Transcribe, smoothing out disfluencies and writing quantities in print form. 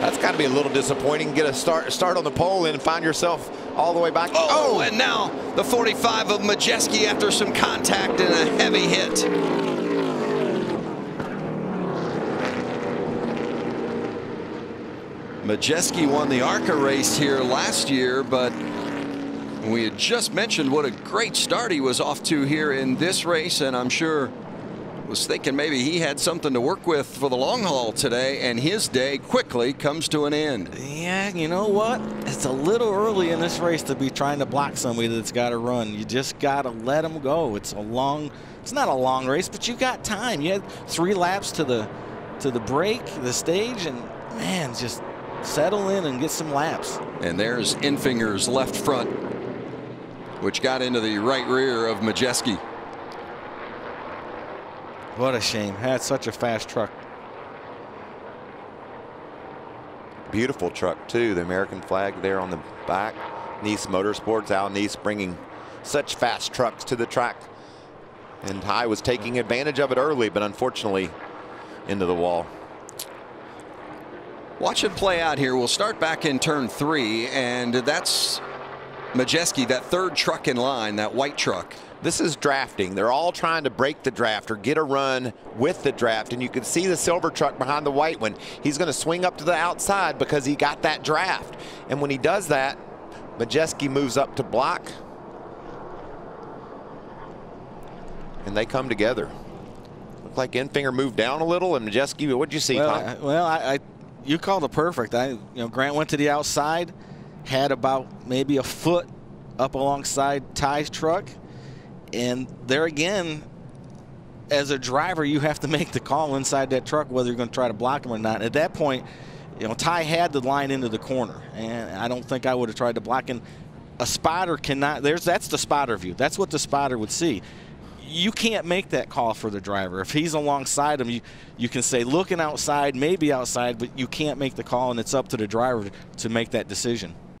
That's got to be a little disappointing. Get a start on the pole and find yourself all the way back. Oh, and now the 45 of Majeski after some contact and a heavy hit. Majeski won the ARCA race here last year, but we had just mentioned what a great start he was off to here in this race, and I'm sure was thinking maybe he had something to work with for the long haul today, and his day quickly comes to an end. Yeah, you know what? It's a little early in this race to be trying to block somebody that's got to run. You just got to let them go. It's not a long race, but you got time. You had 3 laps to the break, the stage, and man, just settle in and get some laps. And there's Enfinger's left front, which got into the right rear of Majeski. What a shame. Had such a fast truck. Beautiful truck, too. The American flag there on the back. Nice Motorsports, Al Nice bringing such fast trucks to the track. And Ty was taking advantage of it early, but unfortunately, into the wall. Watch it play out here. We'll start back in turn 3, and that's Majeski, that third truck in line, that white truck. This is drafting. They're all trying to break the draft or get a run with the draft. And you can see the silver truck behind the white one. He's going to swing up to the outside because he got that draft. And when he does that, Majeski moves up to block. And they come together. Looked like Enfinger moved down a little. And Majeski, what'd you see? Well, you called it perfect. You know, Grant went to the outside, had about maybe a foot up alongside Ty's truck. And there again, as a driver, you have to make the call inside that truck whether you're going to try to block him or not. At that point, you know, Ty had the line into the corner, and I don't think I would have tried to block him. A spotter cannot. That's the spotter view. That's what the spotter would see. You can't make that call for the driver. If he's alongside him, you can say looking outside, maybe outside, but you can't make the call, and it's up to the driver to make that decision.